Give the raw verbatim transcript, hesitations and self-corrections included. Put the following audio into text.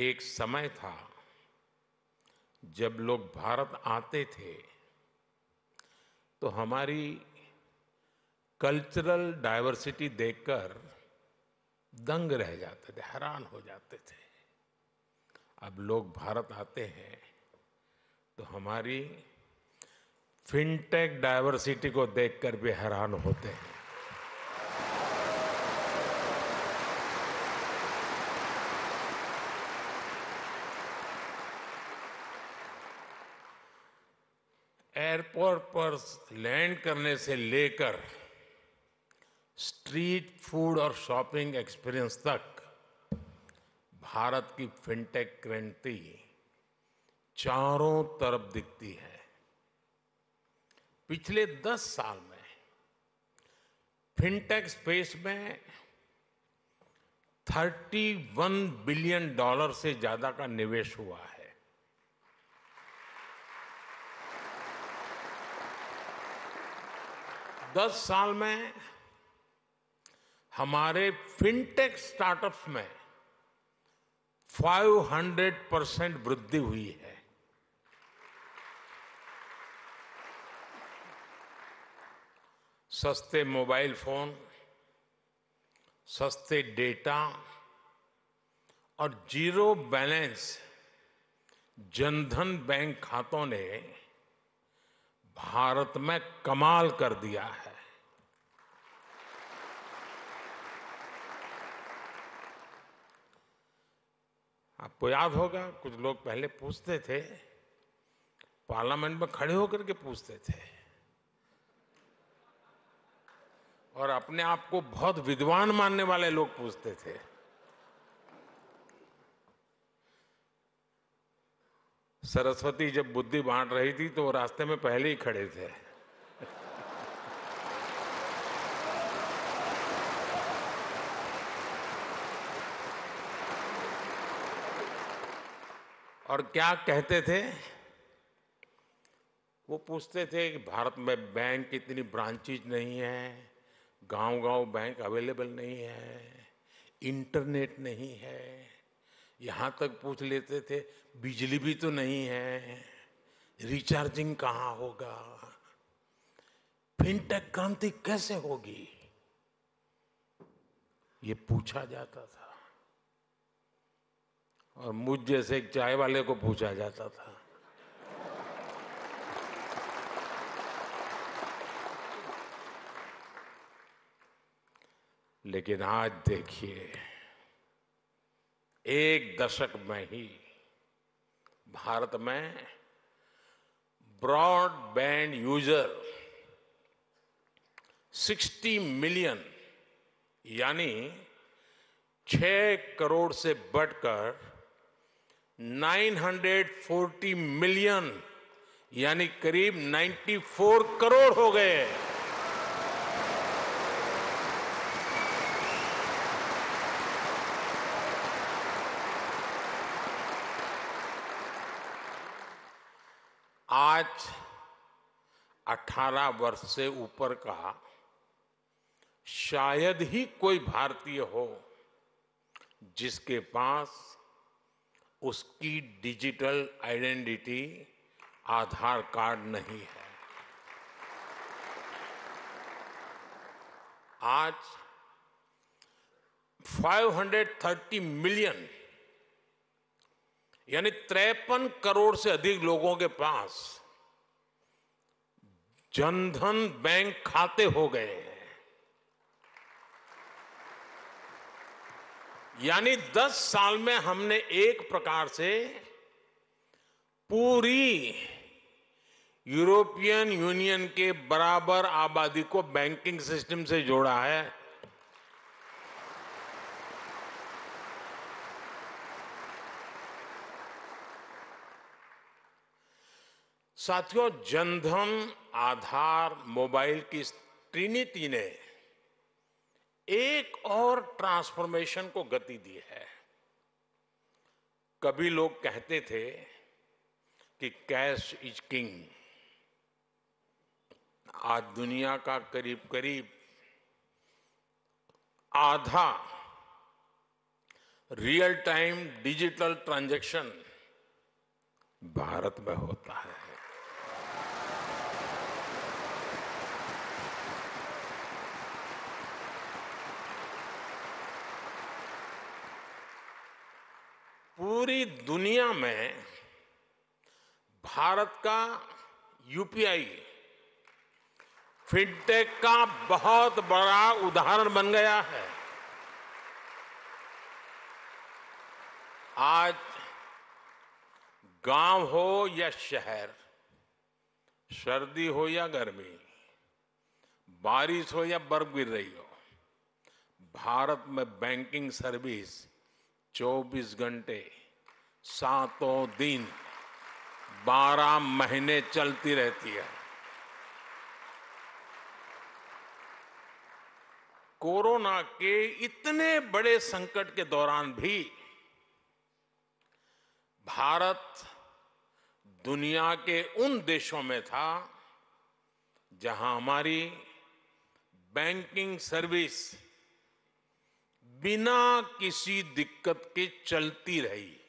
एक समय था जब लोग भारत आते थे तो हमारी कल्चरल डाइवर्सिटी देखकर दंग रह जाते थे, हैरान हो जाते थे। अब लोग भारत आते हैं तो हमारी फिनटेक डाइवर्सिटी को देखकर भी हैरान होते हैं। एयरपोर्ट पर लैंड करने से लेकर स्ट्रीट फूड और शॉपिंग एक्सपीरियंस तक भारत की फिनटेक क्रांति चारों तरफ दिखती है। पिछले दस साल में फिनटेक स्पेस में इकतीस बिलियन डॉलर से ज्यादा का निवेश हुआ है। दस साल में हमारे फिनटेक स्टार्टअप्स में पाँच सौ परसेंट वृद्धि हुई है। सस्ते मोबाइल फोन, सस्ते डेटा और जीरो बैलेंस जनधन बैंक खातों ने भारत में कमाल कर दिया है। आपको याद होगा, कुछ लोग पहले पूछते थे, पार्लियामेंट में खड़े होकर के पूछते थे और अपने आप को बहुत विद्वान मानने वाले लोग पूछते थे। सरस्वती जब बुद्धि बांट रही थी तो वो रास्ते में पहले ही खड़े थे। और क्या कहते थे? वो पूछते थे कि भारत में बैंक की इतनी ब्रांचेज नहीं है, गांव-गांव बैंक अवेलेबल नहीं है, इंटरनेट नहीं है, यहाँ तक पूछ लेते थे बिजली भी तो नहीं है, रिचार्जिंग कहाँ होगा, फिनटेक क्रांति कैसे होगी, ये पूछा जाता था। और मुझ जैसे एक चाय वाले को पूछा जाता था। लेकिन आज देखिए, एक दशक में ही भारत में ब्रॉडबैंड यूजर साठ मिलियन यानी छह करोड़ से बढ़कर नौ सौ चालीस मिलियन यानी करीब चौरानवे करोड़ हो गए। आज अठारह वर्ष से ऊपर का शायद ही कोई भारतीय हो जिसके पास उसकी डिजिटल आइडेंटिटी आधार कार्ड नहीं है। आज पाँच सौ तीस मिलियन यानी तिरपन करोड़ से अधिक लोगों के पास जनधन बैंक खाते हो गए हैं। यानी दस साल में हमने एक प्रकार से पूरी यूरोपियन यूनियन के बराबर आबादी को बैंकिंग सिस्टम से जोड़ा है। साथियों, जनधन, आधार, मोबाइल की इस ट्रिनिटी ने एक और ट्रांसफॉर्मेशन को गति दी है। कभी लोग कहते थे कि कैश इज किंग। आज दुनिया का करीब करीब आधा real time digital transaction Bharat में होता है। पूरी दुनिया में भारत का यूपीआई फिनटेक का बहुत बड़ा उदाहरण बन गया है। आज गांव हो या शहर, सर्दी हो या गर्मी, बारिश हो या बर्फ गिर रही हो, भारत में बैंकिंग सर्विस चौबीस घंटे सातों दिन बारह महीने चलती रहती है। कोरोना के इतने बड़े संकट के दौरान भी भारत दुनिया के उन देशों में था जहां हमारी बैंकिंग सर्विस बिना किसी दिक्कत के चलती रही।